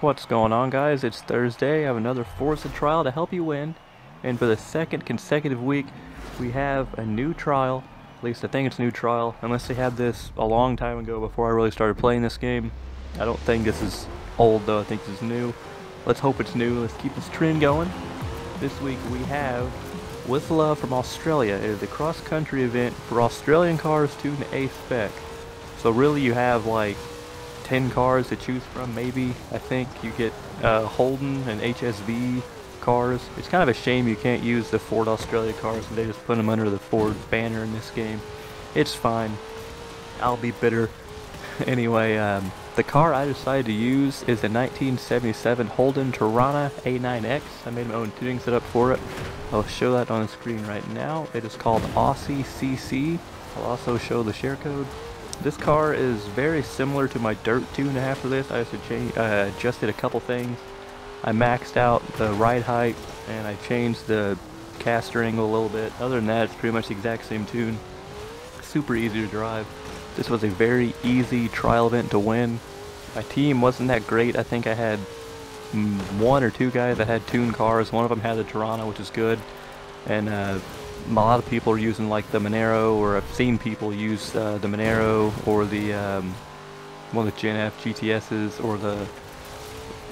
What's going on, guys? It's Thursday. I have another Forza trial to help you win, and for the second consecutive week we have a new trial. At least I think it's a new trial, unless they had this a long time ago before I really started playing this game. I don't think this is old though, I think this is new. Let's hope it's new. Let's keep this trend going. This week we have With Love from Australia. It is a cross-country event for Australian cars to an A spec. So really you have like 10 cars to choose from, maybe. I think you get Holden and HSV cars. It's kind of a shame you can't use the Ford Australia cars, and they just put them under the Ford banner in this game. It's fine, I'll be bitter. Anyway, the car I decided to use is the 1977 Holden Torana A9X. I made my own tuning setup for it. I'll show that on the screen right now. It is called Aussie CC. I'll also show the share code. This car is very similar to my dirt tune after this. I just adjusted a couple things. I maxed out the ride height and I changed the caster angle a little bit. Other than that, it's pretty much the exact same tune. Super easy to drive. This was a very easy trial event to win. My team wasn't that great. I think I had one or two guys that had tuned cars. One of them had the Torana, which is good, and a lot of people are using like the Monaro, or I've seen people use the Monaro or the one of the Gen F GTSs, or the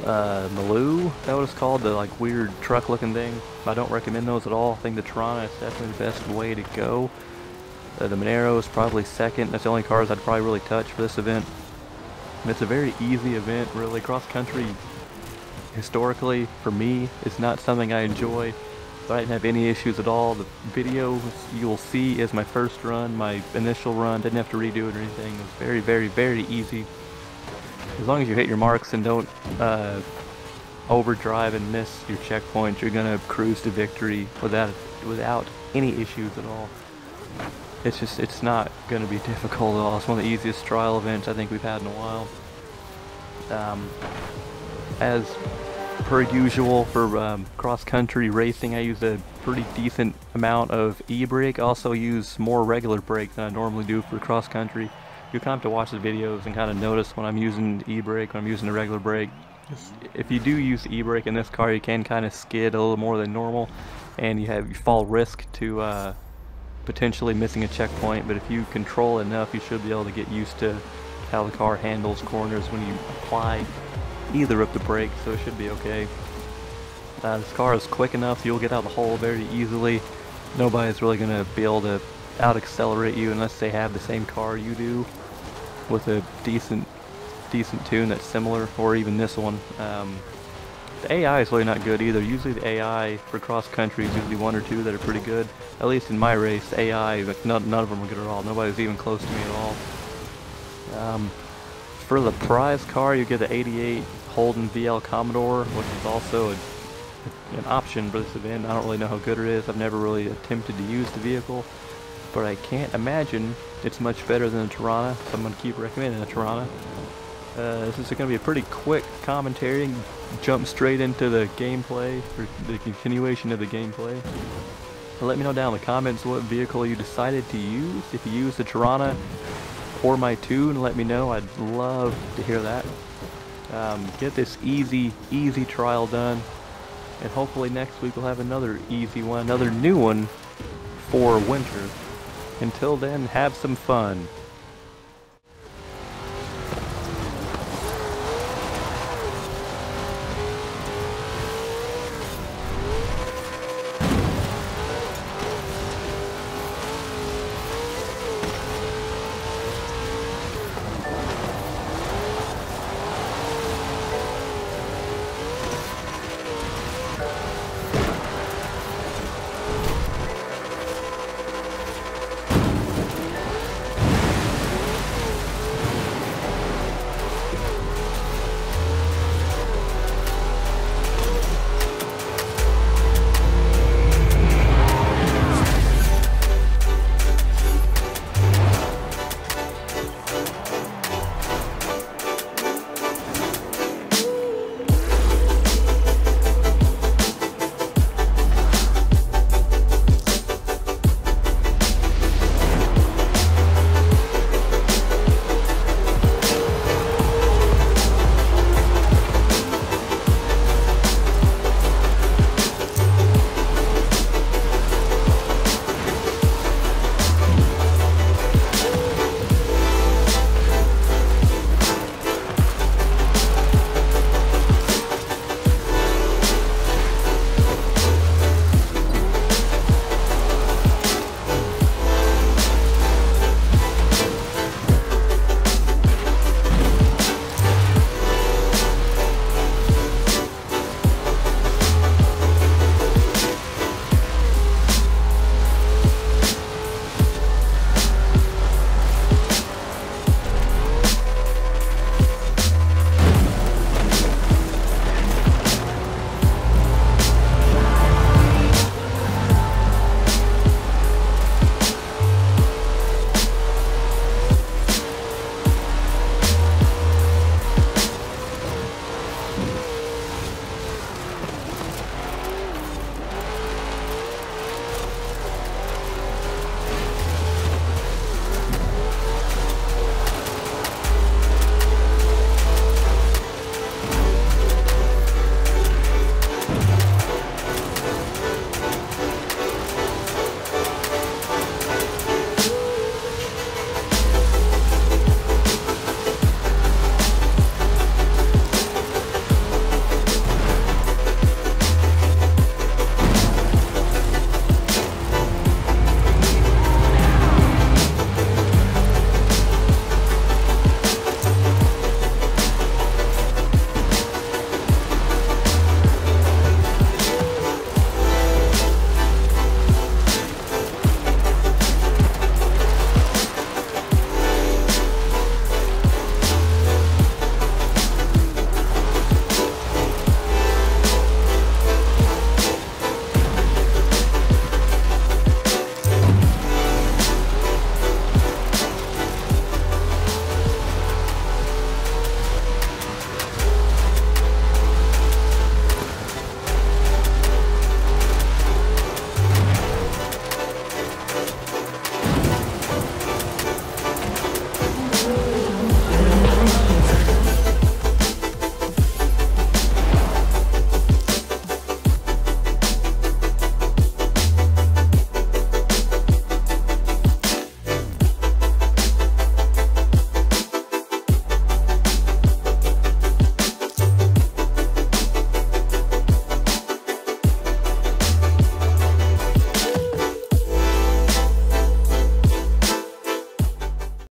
Maloo, that was called, the like weird truck looking thing. I don't recommend those at all. I think the Torana is definitely the best way to go. The Monaro is probably second. That's the only cars I'd probably really touch for this event. And it's a very easy event, really. Cross country historically for me is not something I enjoy. So I didn't have any issues at all. The video you'll see is my first run, my initial run. Didn't have to redo it or anything. It was very, very, very easy. As long as you hit your marks and don't overdrive and miss your checkpoints, you're gonna cruise to victory without any issues at all. It's just, it's not gonna be difficult at all. It's one of the easiest trial events I think we've had in a while. As per usual for cross-country racing, I use a pretty decent amount of e-brake. I also use more regular brake than I normally do for cross-country. You'll kind of have to watch the videos and kind of notice when I'm using e-brake, when I'm using the regular brake. If you do use e-brake in this car, you can kind of skid a little more than normal, and you fall risk to potentially missing a checkpoint. But if you control enough, you should be able to get used to how the car handles corners when you apply either of the brakes, so it should be okay. This car is quick enough, so you'll get out of the hole very easily. Nobody's really going to be able to out accelerate you unless they have the same car you do with a decent tune that's similar, or even this one. The AI is really not good either. Usually the AI for cross country is usually one or two that are pretty good. At least in my race, the AI, like, none of them were good at all. Nobody's even close to me at all. For the prize car, you get the 88 Holden VL Commodore, which is also an option for this event. I don't really know how good it is. I've never really attempted to use the vehicle, but I can't imagine it's much better than the Torana, so I'm going to keep recommending the Torana. This is going to be a pretty quick commentary. Jump straight into the gameplay, or the continuation of the gameplay. Let me know down in the comments what vehicle you decided to use. If you use the Torana or my tune, let me know. I'd love to hear that. Get this easy trial done, and hopefully next week we'll have another easy one, another new one for winter. Until then, have some fun.